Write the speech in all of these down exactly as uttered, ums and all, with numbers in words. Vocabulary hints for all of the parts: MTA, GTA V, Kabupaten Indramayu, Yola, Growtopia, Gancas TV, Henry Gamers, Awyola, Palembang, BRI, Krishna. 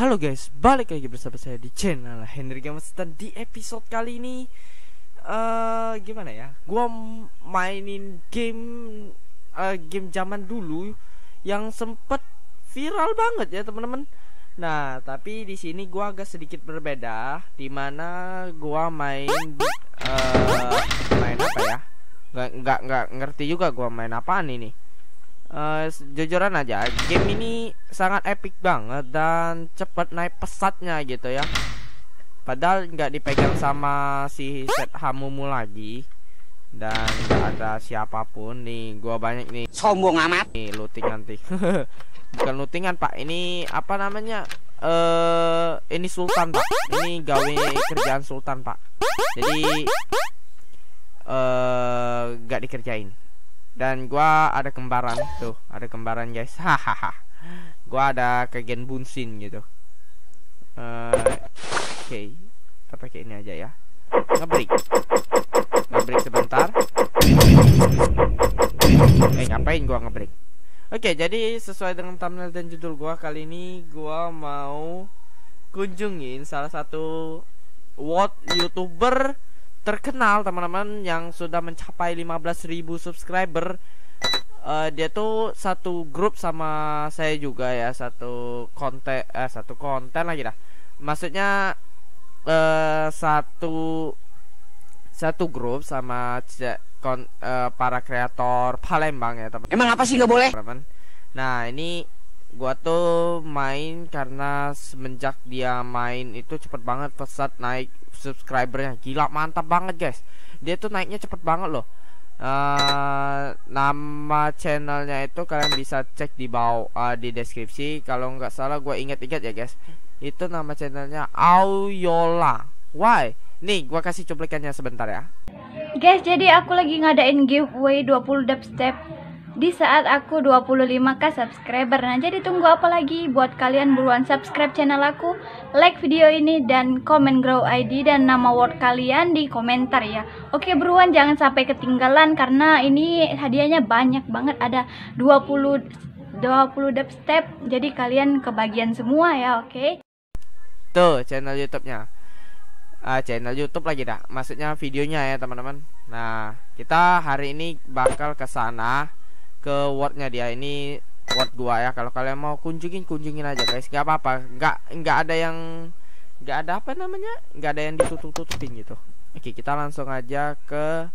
Halo guys, balik lagi bersama saya di channel Henry Gamers. Dan di episode kali ini uh, gimana ya, gua mainin game uh, game zaman dulu yang sempet viral banget ya teman-teman. Nah, tapi di sini gua agak sedikit berbeda, dimana gua main uh, main apa ya, nggak nggak nggak ngerti juga gua main apaan ini. Uh, jujuran aja, game ini sangat epic banget dan cepat naik pesatnya gitu ya. Padahal nggak dipegang sama si set hamumu lagi dan nggak ada siapapun nih. Gua banyak nih. Sombong amat. Nih looting nanti. Bukan lootingan pak, ini apa namanya? Eh uh, ini Sultan pak. Ini gawe kerjaan Sultan pak. Jadi uh, nggak dikerjain. Dan gua ada kembaran tuh, ada kembaran guys, hahaha. Gua ada kegen bunsin gitu. Uh, Oke, okay. Kita pakai ini aja ya. Ngebreak, ngebreak sebentar. Eh ngapain gua ngebreak? Oke, okay, jadi sesuai dengan thumbnail dan judul gua kali ini, gua mau kunjungin salah satu world youtuber terkenal teman-teman yang sudah mencapai lima belas ribu subscriber. Uh, dia tuh satu grup sama saya juga ya, satu konten eh satu konten lagi dah. Maksudnya uh, satu satu grup sama kon, uh, para kreator Palembang ya teman-teman. Emang apa sih nggak boleh? Teman-teman. Nah, ini gua tuh main karena semenjak dia main itu cepet banget pesat naik subscribernya, gila mantap banget guys. Dia tuh naiknya cepet banget loh. Uh, nama channelnya itu kalian bisa cek di bawah uh, di deskripsi. Kalau nggak salah gue inget-inget ya guys, itu nama channelnya Awyola. Why? Nih gue kasih cuplikannya sebentar ya. Guys, jadi aku lagi ngadain giveaway dua puluh dubstep di saat aku dua puluh lima k subscriber. Nah, jadi tunggu apa lagi? Buat kalian buruan subscribe channel aku, like video ini, dan komen grow I D dan nama word kalian di komentar ya. Oke buruan, jangan sampai ketinggalan karena ini hadiahnya banyak banget. Ada dua puluh dua puluh dubstep. Jadi kalian kebagian semua ya, oke? Tuh channel YouTube-nya. Uh, channel YouTube lagi dah. Maksudnya videonya ya, teman-teman. Nah, kita hari ini bakal ke sana, ke wordnya dia. Ini word gua ya, kalau kalian mau kunjungin kunjungin aja guys, nggak apa-apa, nggak nggak ada yang nggak ada apa namanya nggak ada yang ditutup-tutupin gitu. Oke, kita langsung aja ke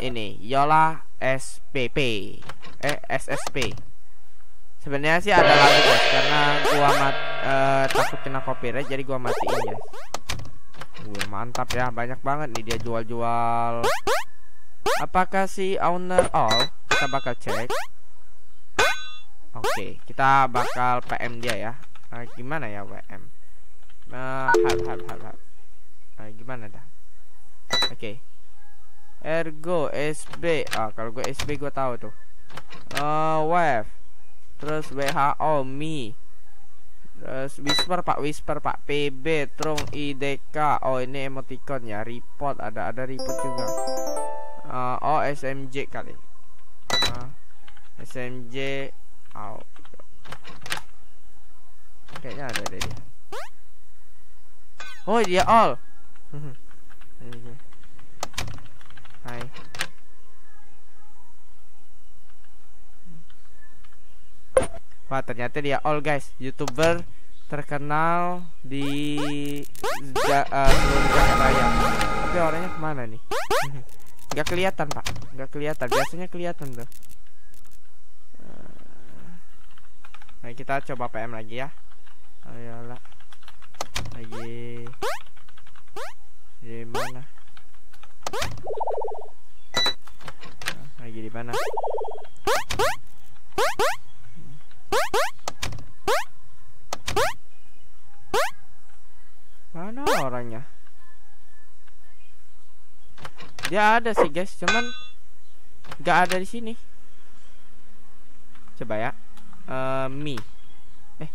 ini Yola S P P eh S S P. Sebenarnya sih ada lagu guys, karena gua mat, uh, takut kena copyright jadi gua matiin guys. Uh, mantap ya, banyak banget nih dia jual-jual. Apakah si owner all? Kita bakal cek. Oke, okay, kita bakal P M dia ya. Uh, gimana ya W M? Nah, hal hal hal. hal. Uh, gimana dah? Oke. Okay. Ergo S B. Ah, uh, kalau gue S B gue tahu tuh. Uh, wave. Terus W H O Mi. Terus whisper Pak, whisper Pak. P B Trong I D K. Oh, ini emoticon ya. Report, ada ada report juga. Uh, oh, S M J kali. S M J out. Kayaknya ada deh dia. Oh dia all. Hai. Wah ternyata dia all guys, youtuber terkenal di ja, uh, seluruh Jakarta. Tapi orangnya kemana nih? Gak kelihatan pak, gak kelihatan. Biasanya kelihatan tuh. Nah, kita coba P M lagi ya. Ayolah. Lagi. Di mana? Nah, lagi di mana? Mana orangnya? Dia ada sih, guys, cuman nggak ada di sini. Coba ya. Uh, mi eh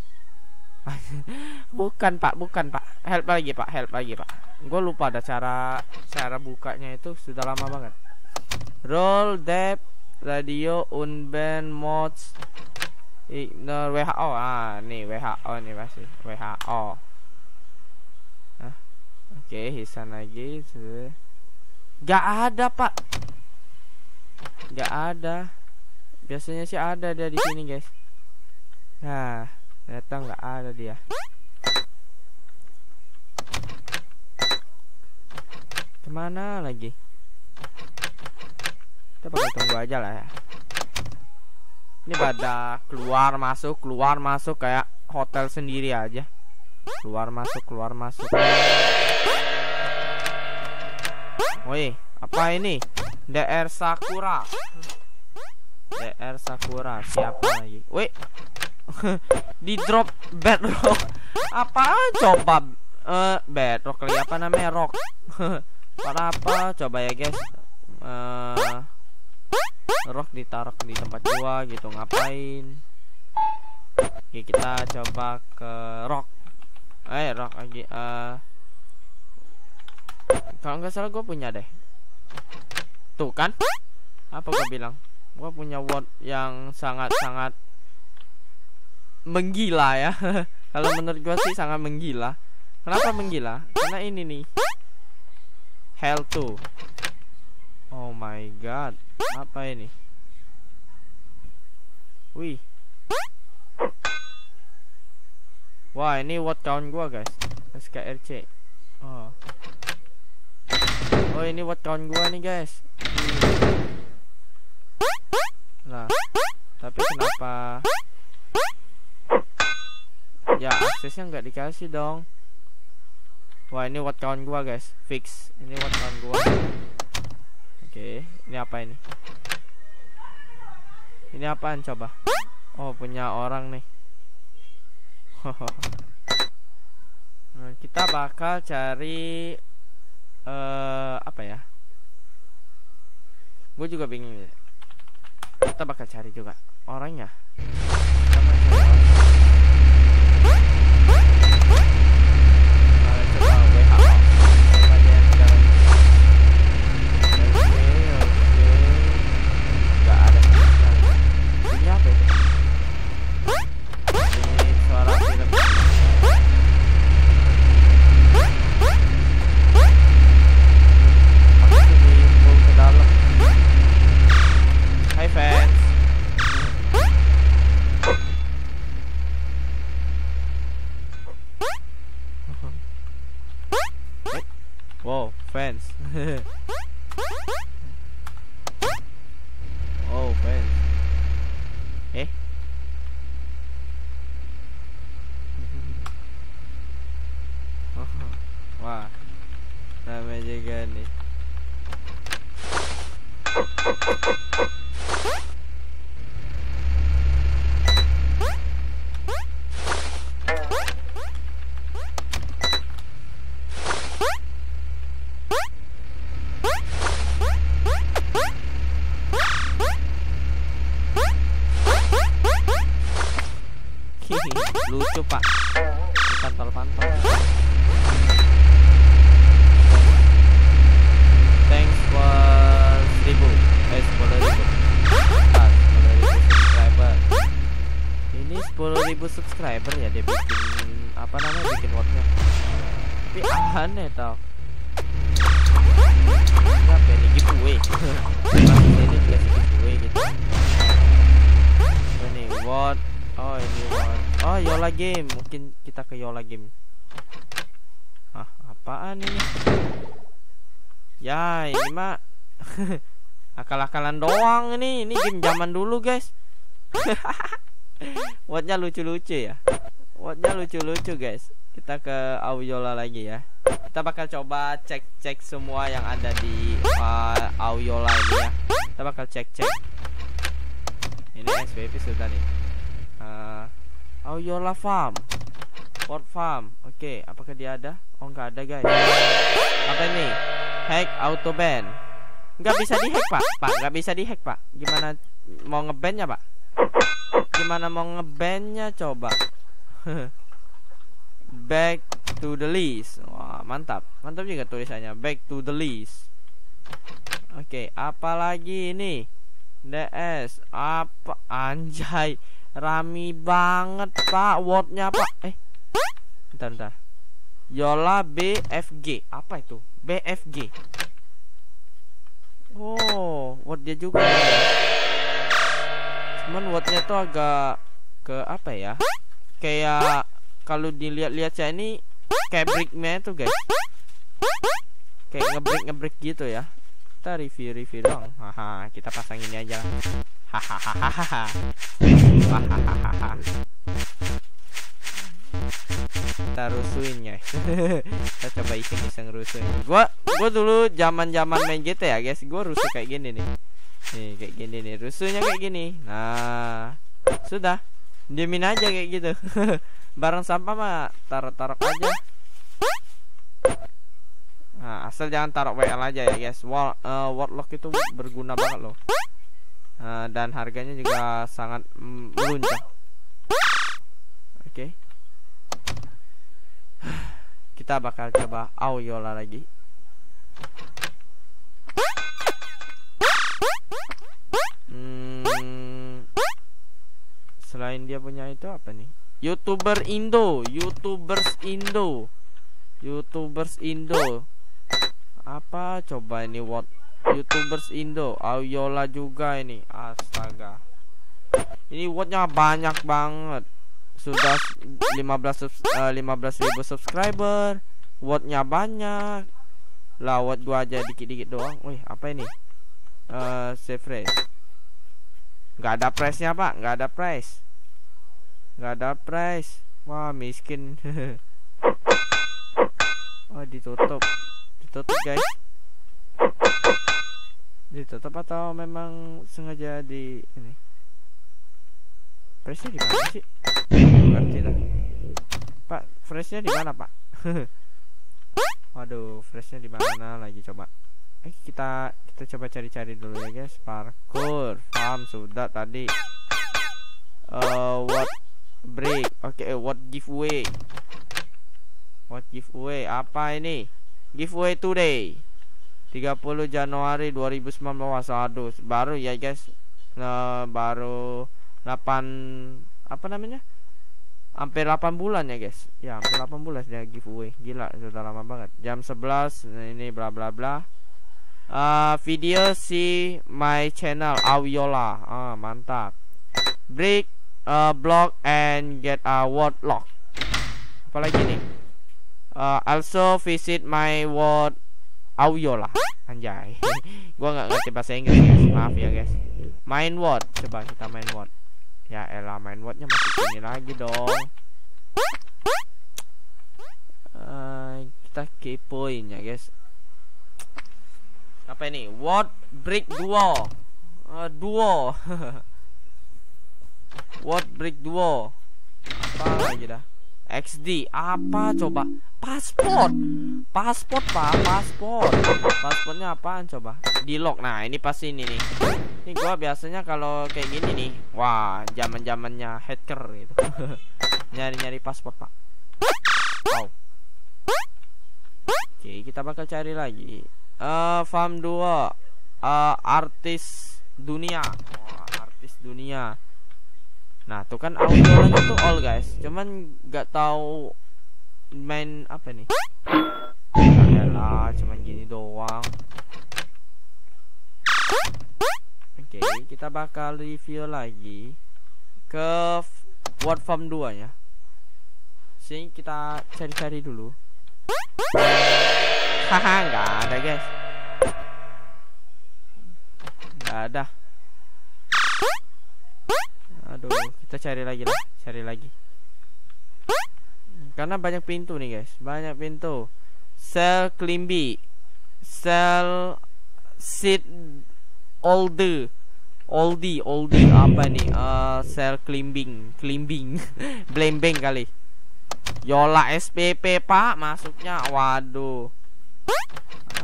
bukan pak, bukan pak, help lagi pak, help lagi pak. Gue lupa ada cara cara bukanya, itu sudah lama banget. Roll depth radio unband mods Ignore W H O. Ah, nih W H O nih pasti W H O. Nah, oke, okay, hisan lagi. Gak ada, Pak. Gak ada. Biasanya sih ada dia di sini, guys. Nah, ternyata nggak ada dia. Kemana lagi? Kita pakai tunggu aja lah ya. Ini pada keluar masuk keluar masuk kayak hotel sendiri aja. Keluar masuk keluar masuk. Woi, apa ini? D R Sakura. D R Sakura siapa lagi? Woi. Di drop bedrock. Apaan coba? Eh, bedrock kali apa namanya? Rock. Para apa coba ya, guys? Uh, rock ditaruh di tempat gua gitu, ngapain? Oke, kita coba ke rock. Eh, rock lagi. Uh, kalau nggak salah gua punya deh. Tuh kan? Apa gua bilang? Gua punya word yang sangat-sangat menggila ya. Kalau menurut gua sih sangat menggila. Kenapa menggila? Karena ini nih. Hell tuh. Oh my god. Apa ini? Wih. Wah, ini what count gua, guys. S K R C. Oh. Oh, ini what count gua nih, guys. Nah, tapi kenapa? Ya, aksesnya nggak dikasih dong. Wah, ini what count gua, guys. Fix. Ini what count gua. Oke, ini apa ini? Ini apaan coba? Oh, punya orang nih. Nah, kita bakal cari uh, apa ya? Gue juga bingung. Kita bakal cari juga orangnya. Wow, fans. Oh, fans. Eh. Oh, wah. Namanya juga nih. Lucu, Pak. Pantol-pantol. Thanks for seribu. Eh, sepuluh ribu. Ah, sepuluh ribu subscriber. Ini sepuluh ribu subscriber ya dia bikin apa namanya, bikin wordnya. Tapi aneh tau. Kenapa ini giveaway? Ini dikasih giveaway gitu. Ini word. Oh, ini word. Oh, Yola game. Mungkin kita ke Yola game. Ah, apaan ini? Ya, ini mah akal-akalan doang ini. Ini game zaman dulu, guys. Wordnya lucu-lucu ya. Wordnya lucu-lucu, guys. Kita ke Awyola lagi ya. Kita bakal coba cek-cek semua yang ada di uh, Awyola ini ya. Kita bakal cek-cek. Ini S B P sudah nih. Uh, Awyola farm, port farm. Oke, okay, apakah dia ada? Oh, nggak ada, guys. Apa ini? Hack auto ban. Nggak bisa dihack, Pak. Pak, nggak bisa dihack, Pak. Gimana mau ngebannya, Pak? Gimana mau ngebannya coba? Back to the list. Wah, mantap. Mantap juga tulisannya. Back to the list. Oke, okay, apalagi ini? D S apa anjay? Rami banget pak wordnya pak. Eh bentar bentar. Yola B F G. Apa itu? B F G. Oh word dia juga. Cuman wordnya tuh agak ke apa ya? Kayak kalau dilihat-lihat saya ini kayak breaknya tuh guys. Kayak ngebreak ngebreak gitu ya. Kita review review dong. Haha, kita pasangin aja. Hahaha. Kita rusuin guys. Kita coba iseng-iseng rusuin. Gua gua dulu zaman-zaman main G T A ya guys, gua rusuh kayak gini nih. Nih kayak gini nih, rusuhnya kayak gini. Nah, sudah. Diamin aja kayak gitu. Barang sampah mah taruh-taruh aja. Nah, asal jangan taruh W L aja ya guys. Wall, uh, wordlock itu berguna banget loh, uh, dan harganya juga sangat meluncur. Oke, okay. Kita bakal coba Awyola lagi. hmm, Selain dia punya itu apa nih? Youtuber Indo, Youtubers Indo, Youtubers Indo. Apa coba ini what Youtubers Indo? Awyola juga ini. Astaga, ini wordnya banyak banget. Sudah lima belas ribu subscriber, wordnya banyak. Lawat gua aja dikit-dikit doang. Wih, apa ini? Uh, save race. Nggak ada price-nya pak, nggak ada price, nggak ada price. Wah miskin. Oh ditutup. Ditutup guys, ditutup atau memang sengaja di ini? Freshnya di mana sih? Ngerti lah. Pak, freshnya di mana pak? Waduh, freshnya di mana lagi coba? Eh kita kita coba cari-cari dulu ya guys. Parkour, farm sudah tadi. Uh, what break? Oke, okay, what giveaway? What giveaway? Apa ini? Giveaway today tiga puluh Januari dua ribu sembilan belas. Aduh, baru ya guys. Nah, baru delapan apa namanya? Hampir delapan bulan ya guys. Ya, hampir delapan bulan dia giveaway. Gila, sudah lama banget. jam sebelas nah ini bla bla bla. Uh, video si my channel Awyola. Ah, mantap. Break uh, block and get a word lock. Apalagi nih? Uh, also visit my word Awyola. Anjay. Gua nggak ngerti bahasa Inggris guys. Maaf ya guys. Main word. Coba kita main word. Ya elah, main wordnya masih gini lagi dong. uh, Kita kepoin ya guys. Apa ini? Word break duo. uh, Duo. Word break duo. Apa lagi dah? X D apa coba? Paspor, paspor pak, paspor. Paspornya apaan coba? Di lock. Nah ini pasti ini nih. Ini gua biasanya kalau kayak gini nih. Wah, zaman zamannya hacker gitu. Nyari nyari paspor pak. Wow. Oke, kita bakal cari lagi. Uh, farm dua, uh, artis dunia. Wah, artis dunia. Nah tuh kan Awyola tuh all guys, cuman nggak tahu main apa nih. Adalah cuman gini doang. Oke, okay, kita bakal review lagi ke word farm dua ya. Sini kita cari-cari dulu. Haha, nggak ada guys, nggak ada. Aduh, kita cari lagi lah, cari lagi. Karena banyak pintu nih guys, banyak pintu. Sel Klimbi, sel Sid Olde, Oldi, Oldi apa nih? Uh, sel Klimbing, Klimbing, Blembeng kali. Yola S P P pak, masuknya. Waduh,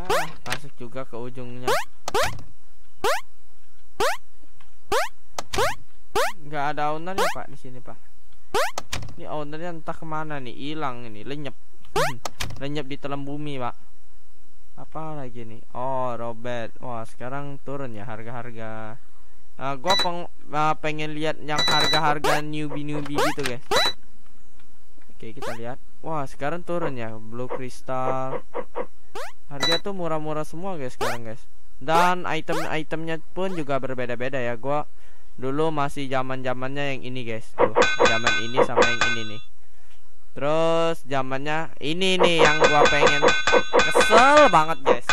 ah, masuk juga ke ujungnya. Nggak ada ownernya pak di sini pak. Ini ownernya entah kemana nih, hilang ini, lenyap, lenyap di telan bumi pak. Apa lagi nih? Oh Robert, wah sekarang turun ya harga-harga. Uh, gua peng uh, pengen lihat yang harga-harga newbie-newbie gitu guys. Oke, kita lihat. Wah, sekarang turun ya, blue crystal. Harga tuh murah-murah semua guys sekarang guys. Dan item-itemnya pun juga berbeda-beda ya. Gua dulu masih zaman-zamannya yang ini guys. Tuh, zaman ini sama yang ini nih. Terus zamannya ini nih yang gua pengen, kesel banget guys.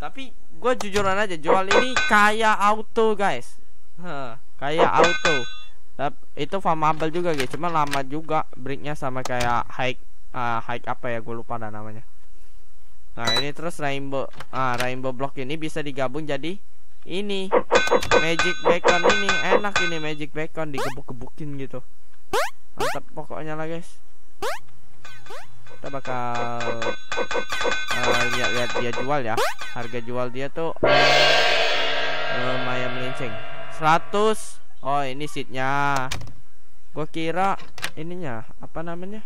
Tapi gue jujuran aja, jual ini kayak auto guys. Huh, kayak auto. Tapi itu farmable juga guys, cuma lama juga breaknya sama kayak hike uh, hike apa ya, gue lupa dah namanya. Nah ini terus rainbow ah rainbow block ini bisa digabung jadi ini magic bacon. Ini enak ini magic bacon, digebuk-gebukin gitu. Mantap pokoknya lah guys. Kita bakal lihat-lihat uh, dia jual ya. Harga jual dia tuh lumayan melincing. seratus. Oh, ini seatnya. Gua kira ininya apa namanya?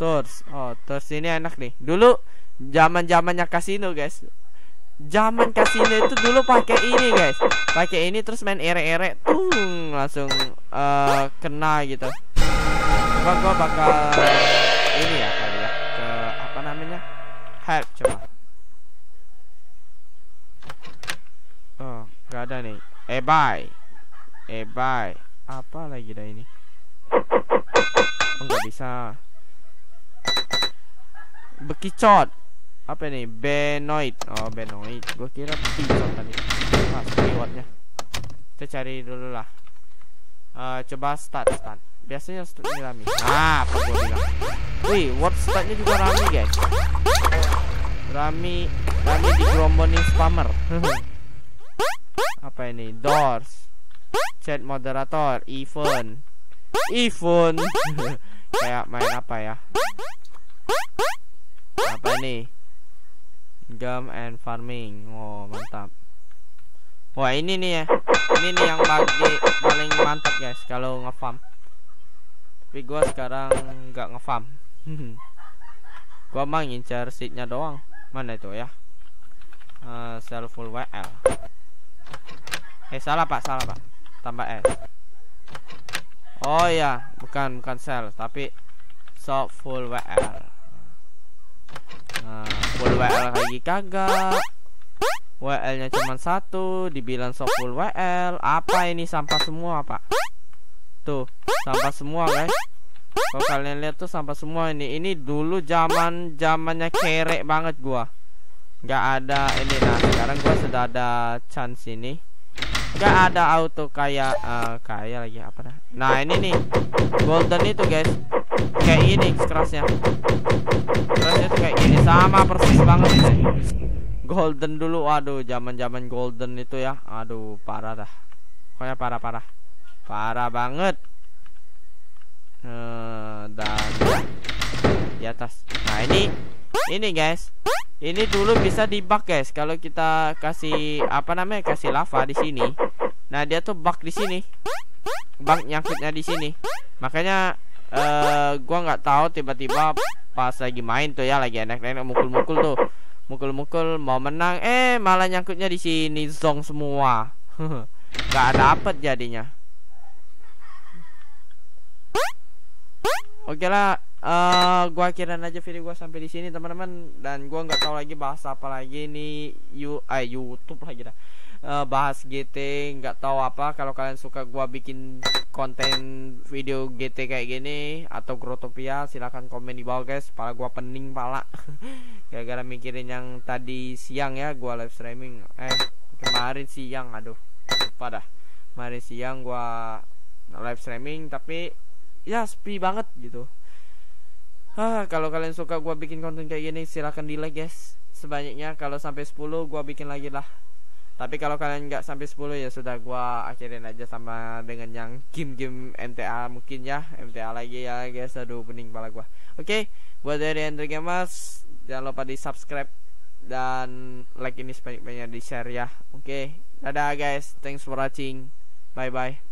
Tours. Oh, tours ini enak nih. Dulu zaman-zamannya kasino, guys. Zaman kasino itu dulu pakai ini, guys. Pakai ini terus main ere-ere, tung langsung uh, kena gitu. Coba gua bakal ini ya kali ya, ke apa namanya, help coba. Oh nggak ada nih. Eh bye, eh bye. Apa lagi dah ini? Oh, nggak bisa. Bekicot. Apa nih? Benoid. Oh benoid. Gue kira bekicot tadi. Mas keywordnya. Kita cari dulu lah. Uh, coba start start. Biasanya startnya rame. Ah, apa gua bilang? Wih, word startnya juga rame guys. Rame, rame di gerombolan spammer. Apa ini? Doors, chat moderator, event, event. Kayak main apa ya? Apa nih? Game and farming. Oh mantap. Wah ini nih ya, ini nih yang bagi paling mantap guys kalau ngefarm. Tapi gua sekarang nggak ngefarm. Gua mah ngincar seatnya doang. Mana itu ya? Uh, sell full W L. Eh salah pak, salah pak. Tambah S. Oh ya, bukan bukan sell, tapi shop full W L. Nah, full W L lagi kagak. W L-nya cuma satu, dibilang shop full W L. Apa ini sampah semua, Pak? Tuh, sampah semua, guys. Kalau kalian lihat tuh sampah semua ini. Ini dulu zaman-zamannya kerek banget gua. Nggak ada ini. Nah, sekarang gua sudah ada chance ini. Nggak ada auto kayak uh, kayak lagi apa dah. Nah, ini nih. Golden itu, guys. Kayak ini kerasnya. Kerasnya tuh kayak gini, sama persis banget ini. Golden dulu, aduh, zaman-zaman golden itu ya, aduh, parah dah, pokoknya parah-parah, parah banget. Eee, dan di atas, nah ini, ini guys, ini dulu bisa dibug guys, kalau kita kasih apa namanya, kasih lava di sini, nah dia tuh bug di sini, bug nyangkutnya di sini, makanya ee, gua nggak tahu tiba-tiba pas lagi main tuh ya, lagi enak-enak mukul-mukul tuh. Mukul-mukul mau menang, eh malah nyangkutnya di sini zong semua. Gak dapet jadinya. Oke lah, uh, gua akhirin aja video gua sampai di sini teman-teman, dan gua nggak tahu lagi bahas apa lagi nih. You, eh, YouTube lagi dah. Uh, bahas G T nggak tahu apa. Kalau kalian suka gua bikin konten video G T kayak gini atau Growtopia, silahkan komen di bawah guys. Pala gua pening pala gara-gara mikirin yang tadi siang ya, gua live streaming eh kemarin siang, aduh pada kemarin siang gua live streaming tapi ya sepi banget gitu. Ah, kalau kalian suka gua bikin konten kayak gini silahkan di like guys sebanyaknya. Kalau sampai sepuluh gua bikin lagi lah. Tapi kalau kalian nggak sampai sepuluh ya sudah, gua akhirin aja sama dengan yang game-game M T A mungkin ya. M T A lagi ya guys, aduh pening kepala gua. Oke, buat dari Henry Gamers, jangan lupa di subscribe dan like ini sebanyak-banyaknya, di share ya. Oke, dadah guys, thanks for watching, bye bye.